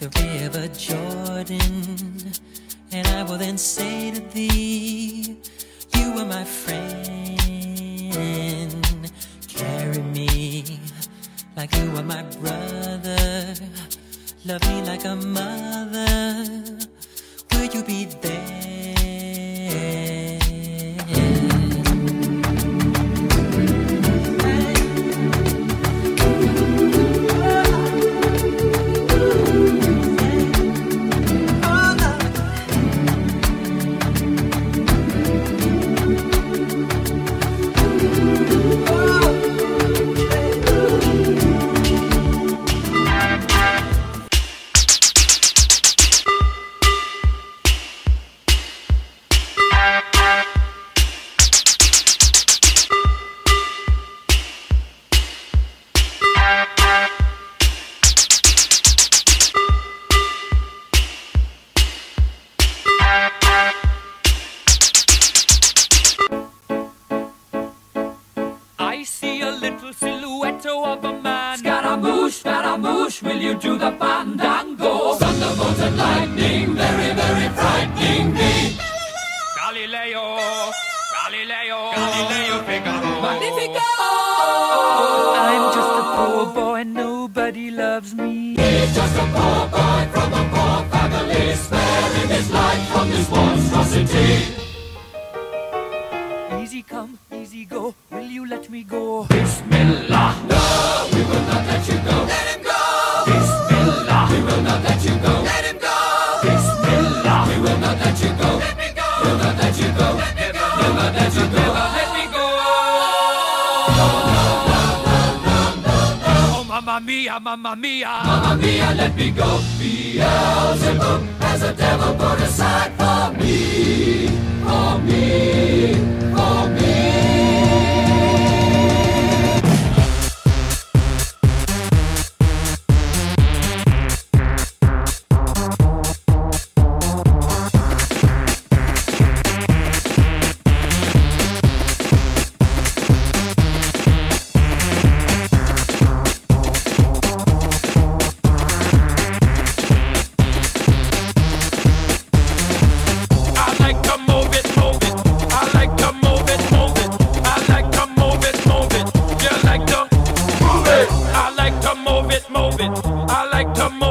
like the river Jordan, and I will then say to thee, you are my friend. Carry me like you are my brother, love me like a mother, will you be there? Of a man. Scaramouche, Scaramouche, will you do the fandango? Thunderbolt and lightning, very, very frightening me. Galileo, Galileo, Galileo, Figaro, Magnifico. I'm just a poor boy, nobody loves me. He's just a poor boy from a poor family, sparing his life from this monstrosity. Easy come, easy go, will you let me go? Bismillah, no, we will not let you go. Let him go! Bismillah, we will not let you go. Let him go! Bismillah, we will not let you go. Let me go! We'll not let you go. Let me go! We'll not let you go. Never let me go! No, no, no, no, no, no, no. Oh, mamma mia, mamma mia! Mamma mia, let me go. Beelzebub has a devil put aside for me, for me. I like to move it, move it. I like to move it.